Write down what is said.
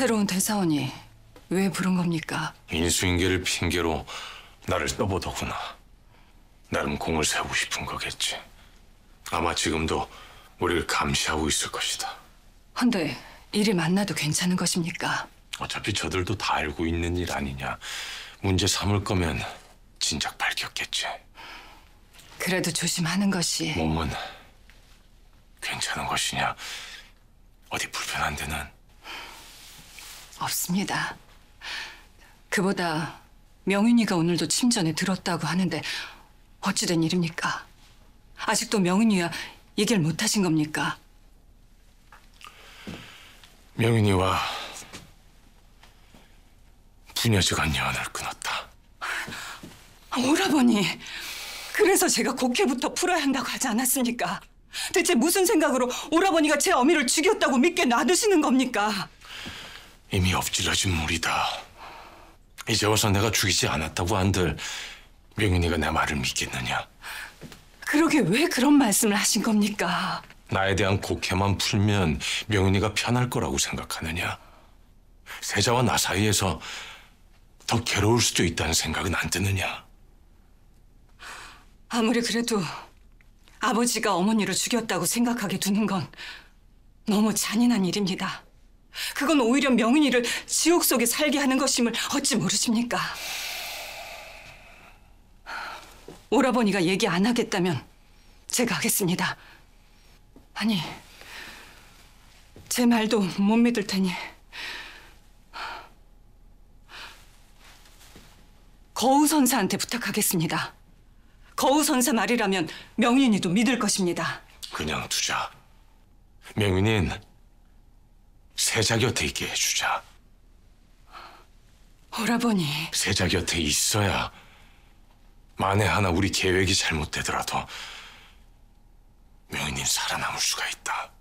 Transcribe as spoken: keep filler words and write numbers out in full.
새로운 대사원이 왜 부른 겁니까? 인수인계를 핑계로 나를 떠보더구나. 나름 공을 세우고 싶은 거겠지. 아마 지금도 우리를 감시하고 있을 것이다. 헌데 일이 만나도 괜찮은 것입니까? 어차피 저들도 다 알고 있는 일 아니냐. 문제 삼을 거면 진작 밝혔겠지. 그래도 조심하는 것이... 몸은 괜찮은 것이냐? 어디 불편한 데는? 없습니다. 그보다 명윤이가 오늘도 침전에 들었다고 하는데 어찌된 일입니까? 아직도 명윤이와 얘기를 못 하신 겁니까? 명윤이와 부녀지간 연을 끊었다. 오라버니, 그래서 제가 국회부터 풀어야 한다고 하지 않았습니까? 대체 무슨 생각으로 오라버니가 제 어미를 죽였다고 믿게 놔두시는 겁니까? 이미 엎질러진 물이다. 이제 와서 내가 죽이지 않았다고 한들 명윤이가 내 말을 믿겠느냐? 그러게 왜 그런 말씀을 하신 겁니까? 나에 대한 곡해만 풀면 명윤이가 편할 거라고 생각하느냐? 세자와 나 사이에서 더 괴로울 수도 있다는 생각은 안 드느냐? 아무리 그래도 아버지가 어머니를 죽였다고 생각하게 두는 건 너무 잔인한 일입니다. 그건 오히려 명윤이를 지옥 속에 살게 하는 것임을 어찌 모르십니까? 오라버니가 얘기 안 하겠다면 제가 하겠습니다. 아니, 제 말도 못 믿을 테니 거우 선사한테 부탁하겠습니다. 거우 선사 말이라면 명윤이도 믿을 것입니다. 그냥 두자. 명윤이는 세자 곁에 있게 해주자. 오라버니. 세자 곁에 있어야 만에 하나 우리 계획이 잘못되더라도 명윤이는 살아남을 수가 있다.